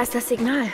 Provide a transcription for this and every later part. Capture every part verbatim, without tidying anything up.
Da ist das Signal.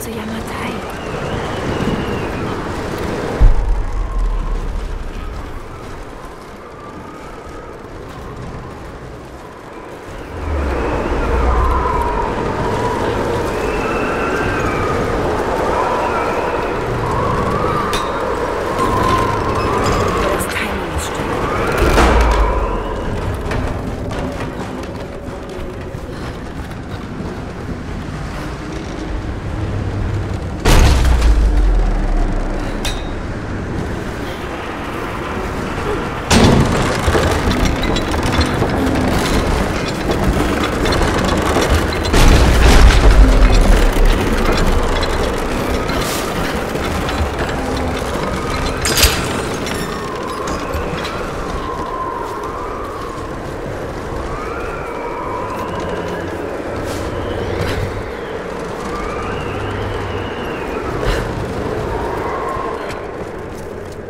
Zu Yamatai.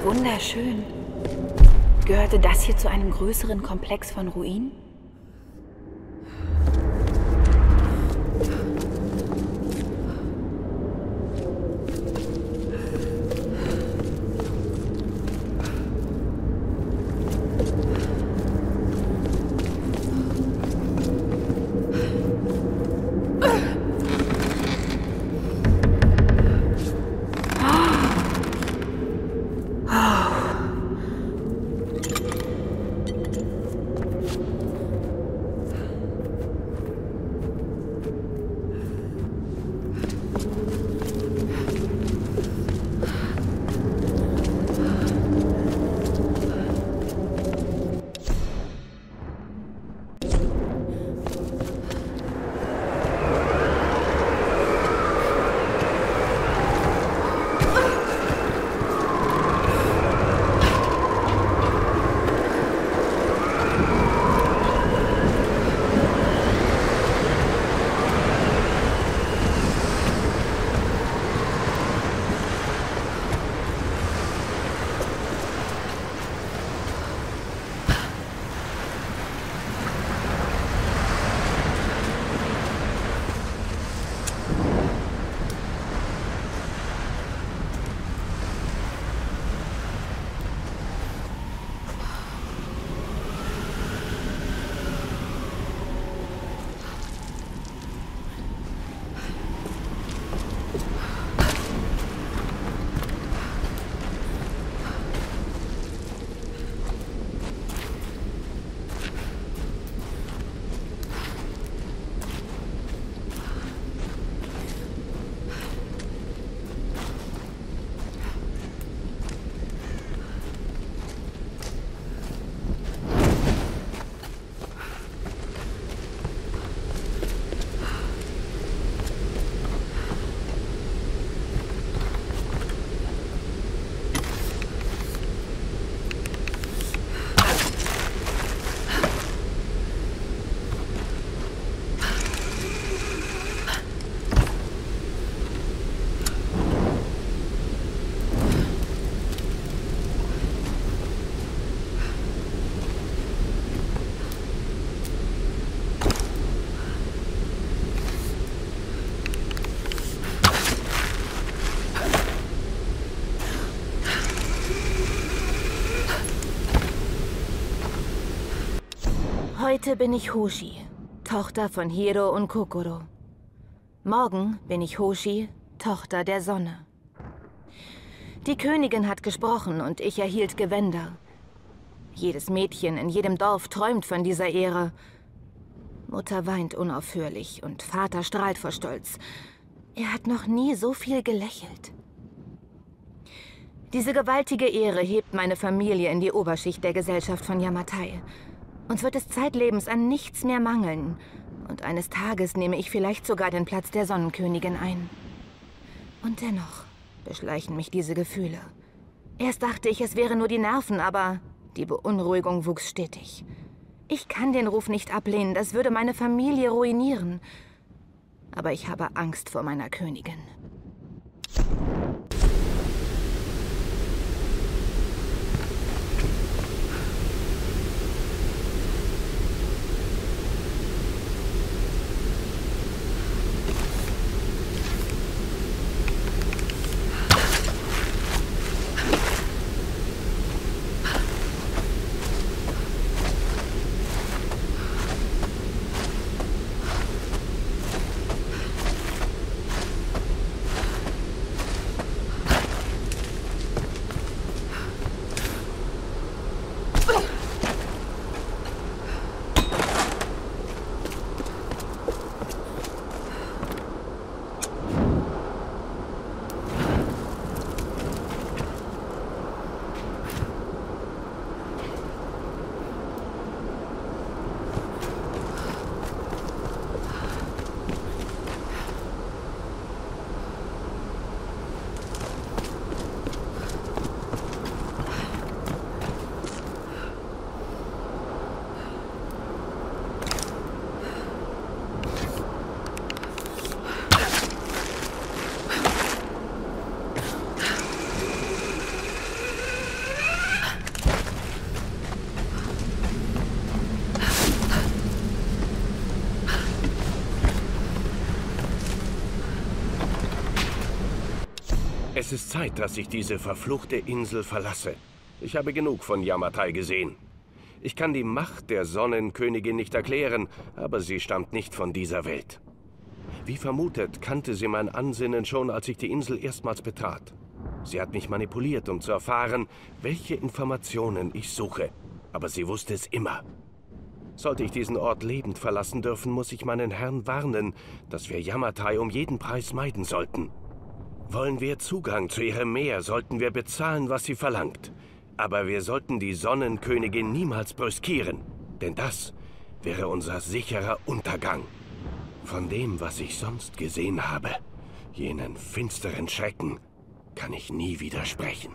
Wunderschön. Gehörte das hier zu einem größeren Komplex von Ruinen? Heute bin ich Hoshi, Tochter von Hiro und Kokoro. Morgen bin ich Hoshi, Tochter der Sonne. Die Königin hat gesprochen und ich erhielt Gewänder. Jedes Mädchen in jedem Dorf träumt von dieser Ehre. Mutter weint unaufhörlich und Vater strahlt vor Stolz. Er hat noch nie so viel gelächelt. Diese gewaltige Ehre hebt meine Familie in die Oberschicht der Gesellschaft von Yamatai. Uns wird es zeitlebens an nichts mehr mangeln. Und eines Tages nehme ich vielleicht sogar den Platz der Sonnenkönigin ein. Und dennoch beschleichen mich diese Gefühle. Erst dachte ich, es wären nur die Nerven, aber die Beunruhigung wuchs stetig. Ich kann den Ruf nicht ablehnen, das würde meine Familie ruinieren. Aber ich habe Angst vor meiner Königin. Es ist Zeit, dass ich diese verfluchte Insel verlasse. Ich habe genug von Yamatai gesehen. Ich kann die Macht der Sonnenkönigin nicht erklären, aber sie stammt nicht von dieser Welt. Wie vermutet, kannte sie mein Ansinnen schon, als ich die Insel erstmals betrat. Sie hat mich manipuliert, um zu erfahren, welche Informationen ich suche. Aber sie wusste es immer. Sollte ich diesen Ort lebend verlassen dürfen, muss ich meinen Herrn warnen, dass wir Yamatai um jeden Preis meiden sollten. Wollen wir Zugang zu ihrem Meer, sollten wir bezahlen, was sie verlangt. Aber wir sollten die Sonnenkönigin niemals brüskieren, denn das wäre unser sicherer Untergang. Von dem, was ich sonst gesehen habe, jenen finsteren Schrecken, kann ich nie widersprechen.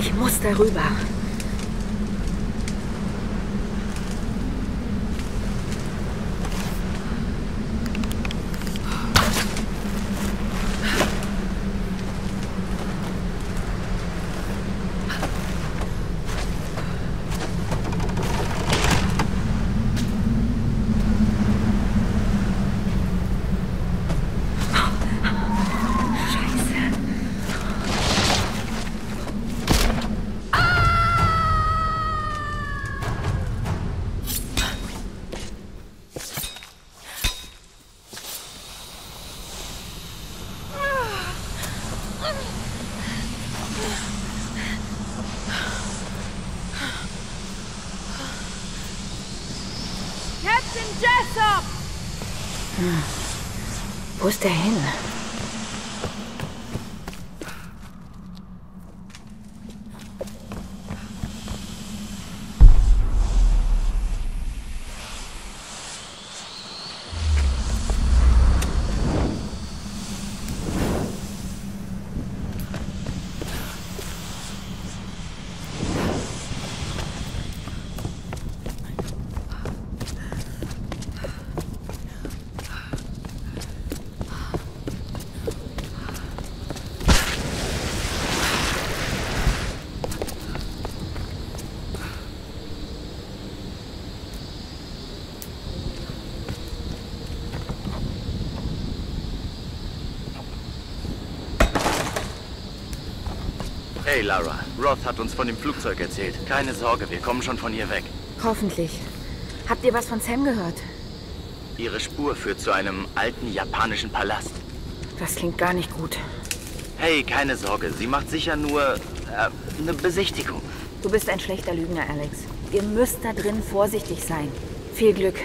Ich muss darüber. in Jessup! Hm. Wo ist der hin? Hey Lara, Roth hat uns von dem Flugzeug erzählt. Keine Sorge, wir kommen schon von hier weg. Hoffentlich. Habt ihr was von Sam gehört? Ihre Spur führt zu einem alten japanischen Palast. Das klingt gar nicht gut. Hey, keine Sorge, sie macht sicher nur äh, eine Besichtigung. Du bist ein schlechter Lügner, Alex. Ihr müsst da drin vorsichtig sein. Viel Glück.